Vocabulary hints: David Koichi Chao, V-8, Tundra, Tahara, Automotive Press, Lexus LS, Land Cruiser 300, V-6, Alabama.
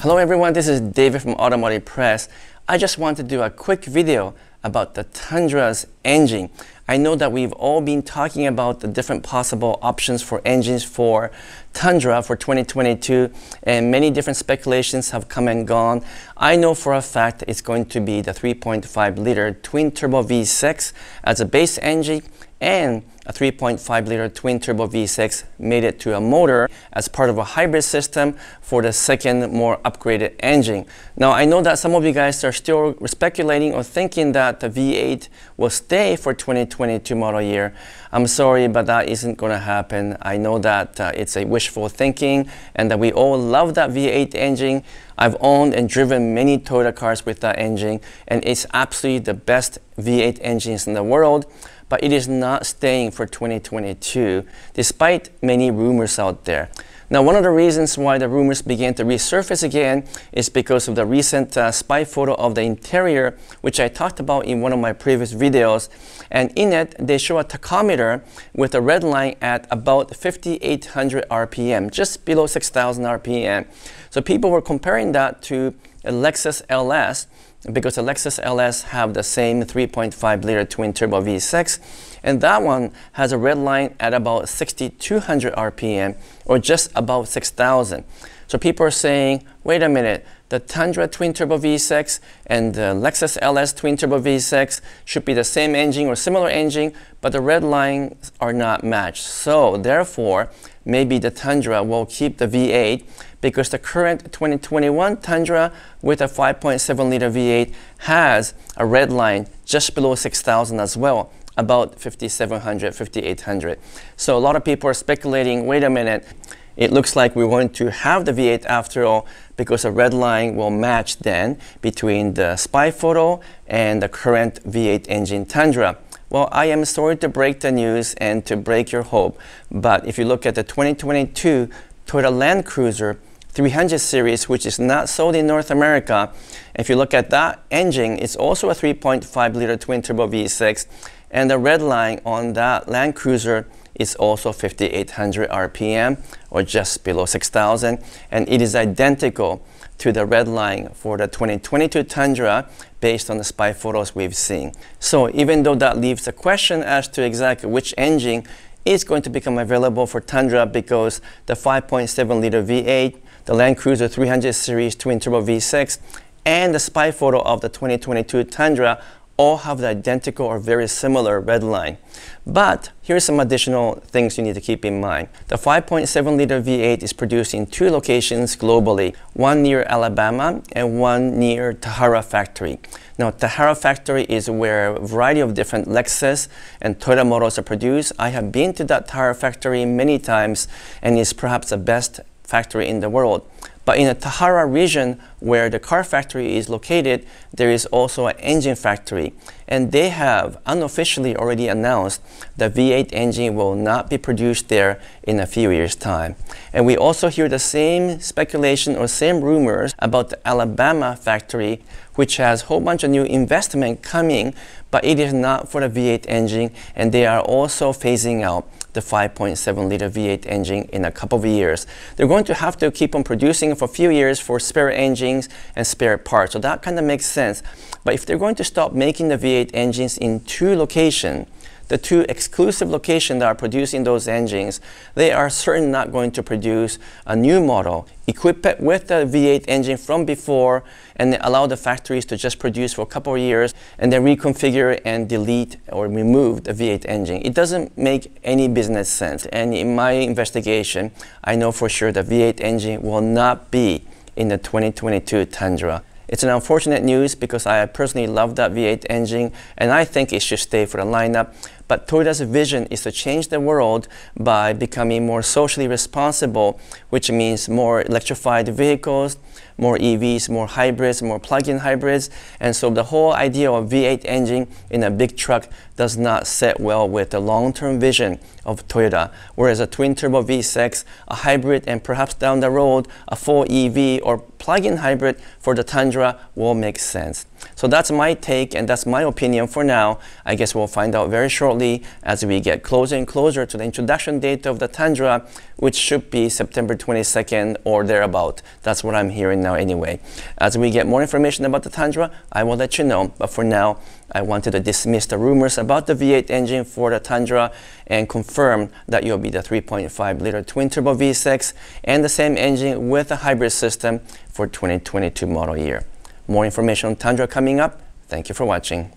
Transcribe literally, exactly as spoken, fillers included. Hello everyone, this is David from Automotive Press. I just want to do a quick video about the Tundra's engine. I know that we've all been talking about the different possible options for engines for Tundra for twenty twenty-two, and many different speculations have come and gone. I know for a fact that it's going to be the three point five liter twin-turbo V six as a base engine, and a three point five liter twin-turbo V six made it to a motor as part of a hybrid system for the second, more upgraded engine. Now, I know that some of you guys are still speculating or thinking that the V eight will stay for twenty twenty-two model year. I'm sorry, but that isn't going to happen. I know that uh, it's a wishful thinking and that we all love that V eight engine. I've owned and driven many Toyota cars with that engine, and it's absolutely the best V eight engines in the world. But it is not staying for twenty twenty-two, despite many rumors out there. Now, one of the reasons why the rumors began to resurface again is because of the recent uh, spy photo of the interior, which I talked about in one of my previous videos. And in it, they show a tachometer with a red line at about fifty-eight hundred R P M, just below six thousand R P M. So people were comparing that to a Lexus L S, because the Lexus L S have the same three point five liter twin-turbo V six, and that one has a red line at about sixty-two hundred R P M, or just about six thousand. So people are saying, wait a minute, the Tundra twin-turbo V six and the Lexus L S twin-turbo V six should be the same engine or similar engine, but the red lines are not matched. So therefore, maybe the Tundra will keep the V eight, because the current twenty twenty-one Tundra with a five point seven liter V eight has a red line just below six thousand as well, about fifty-seven hundred, fifty-eight hundred. So a lot of people are speculating, wait a minute, it looks like we're going to have the V eight after all, because the red line will match then between the spy photo and the current V eight engine Tundra. Well, I am sorry to break the news and to break your hope, but if you look at the twenty twenty-two Toyota Land Cruiser three hundred series, which is not sold in North America, if you look at that engine, it's also a three point five liter twin-turbo V six, and the red line on that Land Cruiser is also fifty-eight hundred R P M, or just below six thousand, and it is identical to the red line for the twenty twenty-two Tundra based on the spy photos we've seen. So even though that leaves the question as to exactly which engine is going to become available for Tundra, because the five point seven liter V eight, the Land Cruiser three hundred series twin-turbo V six, and the spy photo of the twenty twenty-two Tundra all have the identical or very similar red line. But here's some additional things you need to keep in mind. The five point seven liter V eight is produced in two locations globally, one near Alabama and one near Tahara factory. Now, Tahara factory is where a variety of different Lexus and Toyota models are produced. I have been to that Tahara factory many times, and it's perhaps the best factory in the world. But in the Tahara region, where the car factory is located, there is also an engine factory. And they have unofficially already announced the V eight engine will not be produced there in a few years' time. And we also hear the same speculation or same rumors about the Alabama factory, which has a whole bunch of new investment coming, but it is not for the V eight engine, and they are also phasing out the five point seven liter V eight engine in a couple of years. They're going to have to keep on producing for a few years for spare engines and spare parts, so that kind of makes sense. But if they're going to stop making the V eight engines in two locations, the two exclusive locations that are producing those engines, they are certainly not going to produce a new model, equip it with the V eight engine from before, and allow the factories to just produce for a couple of years, and then reconfigure and delete or remove the V eight engine. It doesn't make any business sense. And in my investigation, I know for sure the V eight engine will not be in the twenty twenty-two Tundra. It's an unfortunate news, because I personally love that V eight engine, and I think it should stay for the lineup. But Toyota's vision is to change the world by becoming more socially responsible, which means more electrified vehicles, more E Vs, more hybrids, more plug-in hybrids. And so the whole idea of V eight engine in a big truck does not sit well with the long-term vision of Toyota, whereas a twin-turbo V six, a hybrid, and perhaps down the road, a full E V or plug-in hybrid for the Tundra will make sense. So that's my take and that's my opinion for now. I guess we'll find out very shortly as we get closer and closer to the introduction date of the Tundra, which should be September twenty-second or thereabout. That's what I'm hearing now anyway. As we get more information about the Tundra, I will let you know. But for now, I wanted to dismiss the rumors about the V eight engine for the Tundra and confirm that you'll be the three point five liter twin-turbo V six and the same engine with a hybrid system for twenty twenty-two model year. More information on Tundra coming up. Thank you for watching.